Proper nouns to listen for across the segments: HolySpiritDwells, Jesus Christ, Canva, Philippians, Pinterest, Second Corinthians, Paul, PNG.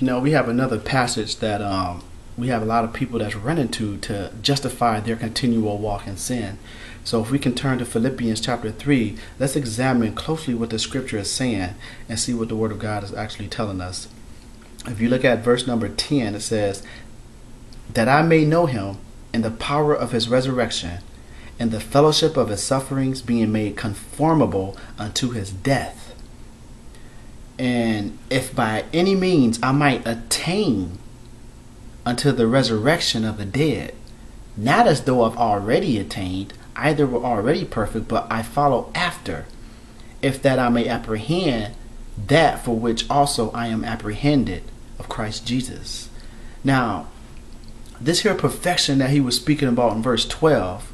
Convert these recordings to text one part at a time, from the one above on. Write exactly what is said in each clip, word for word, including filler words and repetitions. You know, we have another passage that um, we have a lot of people that's running to to justify their continual walk in sin. So if we can turn to Philippians chapter three, let's examine closely what the scripture is saying and see what the word of God is actually telling us. If you look at verse number ten, it says, "That I may know him and the power of his resurrection, and the fellowship of his sufferings, being made conformable unto his death. And if by any means I might attain unto the resurrection of the dead, not as though I've already attained, either were already perfect, but I follow after, if that I may apprehend that for which also I am apprehended of Christ Jesus." Now, this here perfection that he was speaking about in verse twelve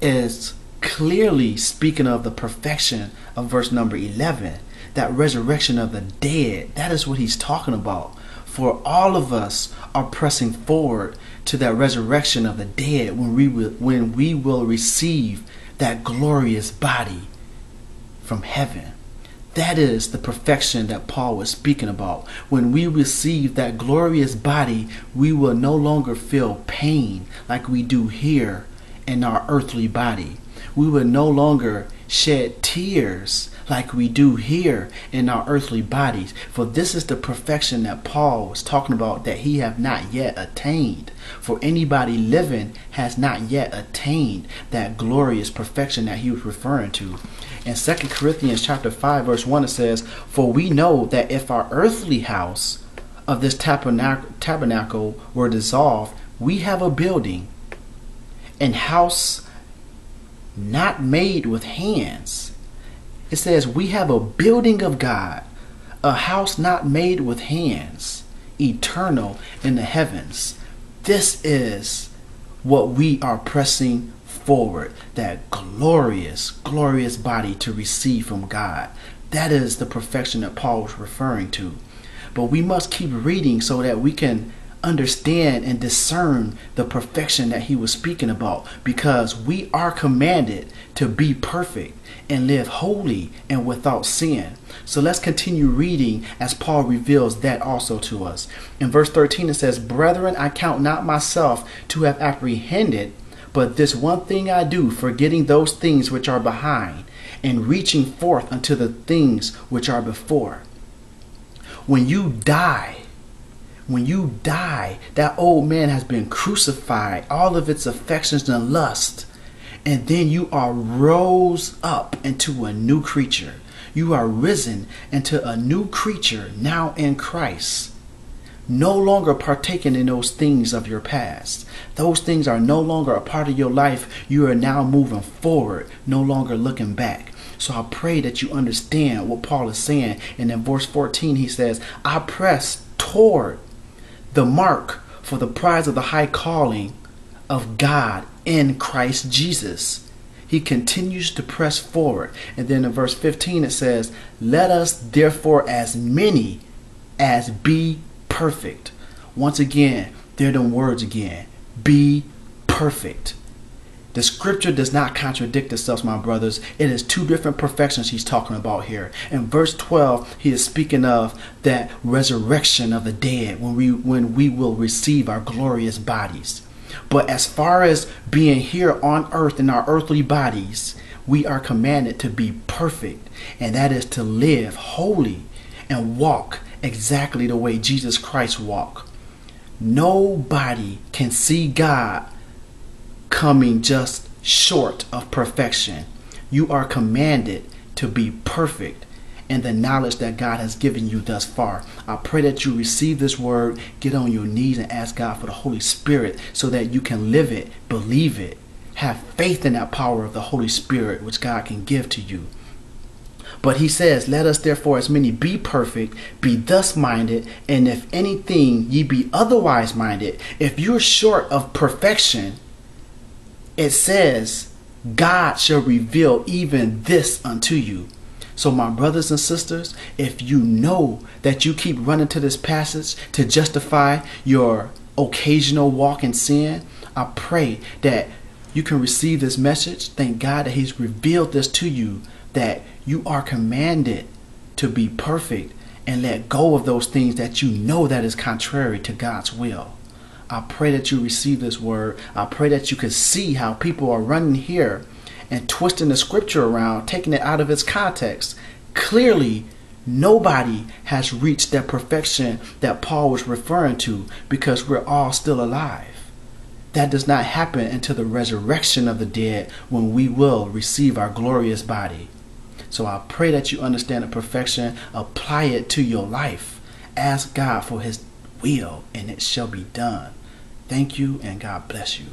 is clearly speaking of the perfection of verse number eleven, that resurrection of the dead. That is what he's talking about. For all of us are pressing forward to that resurrection of the dead when we will, when we will receive that glorious body from heaven. That is the perfection that Paul was speaking about. When we receive that glorious body, we will no longer feel pain like we do here in our earthly body. We will no longer shed tears like we do here in our earthly bodies. For this is the perfection that Paul was talking about, that he have not yet attained. For anybody living has not yet attained that glorious perfection that he was referring to. In Second Corinthians chapter five, verse one, it says, "For we know that if our earthly house of this tabernacle, tabernacle were dissolved, we have a building, an house not made with hands." It says we have a building of God, a house not made with hands, eternal in the heavens. This is what we are pressing forward, that glorious, glorious body to receive from God. That is the perfection that Paul was referring to. But we must keep reading so that we can understand and discern the perfection that he was speaking about, because we are commanded to be perfect and live holy and without sin. So let's continue reading as Paul reveals that also to us. In verse thirteen, it says, "Brethren, I count not myself to have apprehended, but this one thing I do, forgetting those things which are behind, and reaching forth unto the things which are before." When you die, When you die, that old man has been crucified, all of its affections and lust, and then you are rose up into a new creature. You are risen into a new creature now in Christ, no longer partaking in those things of your past. Those things are no longer a part of your life. You are now moving forward, no longer looking back. So I pray that you understand what Paul is saying. And in verse fourteen, he says, "I press toward the mark for the prize of the high calling of God in Christ Jesus." He continues to press forward. And then in verse fifteen, it says, "Let us therefore as many as be perfect." Once again, there are them words again, be perfect. The scripture does not contradict itself, my brothers. It is two different perfections he's talking about here. In verse twelve, he is speaking of that resurrection of the dead when we when we will receive our glorious bodies. But as far as being here on earth in our earthly bodies, we are commanded to be perfect, and that is to live holy and walk exactly the way Jesus Christ walked. Nobody can see God coming just short of perfection. You are commanded to be perfect in the knowledge that God has given you thus far. I pray that you receive this word, get on your knees and ask God for the Holy Spirit so that you can live it, believe it, have faith in that power of the Holy Spirit which God can give to you. But he says, "Let us therefore as many be perfect, be thus minded, and if anything ye be otherwise minded." If you're short of perfection, it says, "God shall reveal even this unto you." So my brothers and sisters, if you know that you keep running to this passage to justify your occasional walk in sin, I pray that you can receive this message. Thank God that he's revealed this to you, that you are commanded to be perfect and let go of those things that you know that is contrary to God's will. I pray that you receive this word. I pray that you can see how people are running here and twisting the scripture around, taking it out of its context. Clearly, nobody has reached that perfection that Paul was referring to, because we're all still alive. That does not happen until the resurrection of the dead, when we will receive our glorious body. So I pray that you understand the perfection, apply it to your life. Ask God for his will, and it shall be done. Thank you, and God bless you.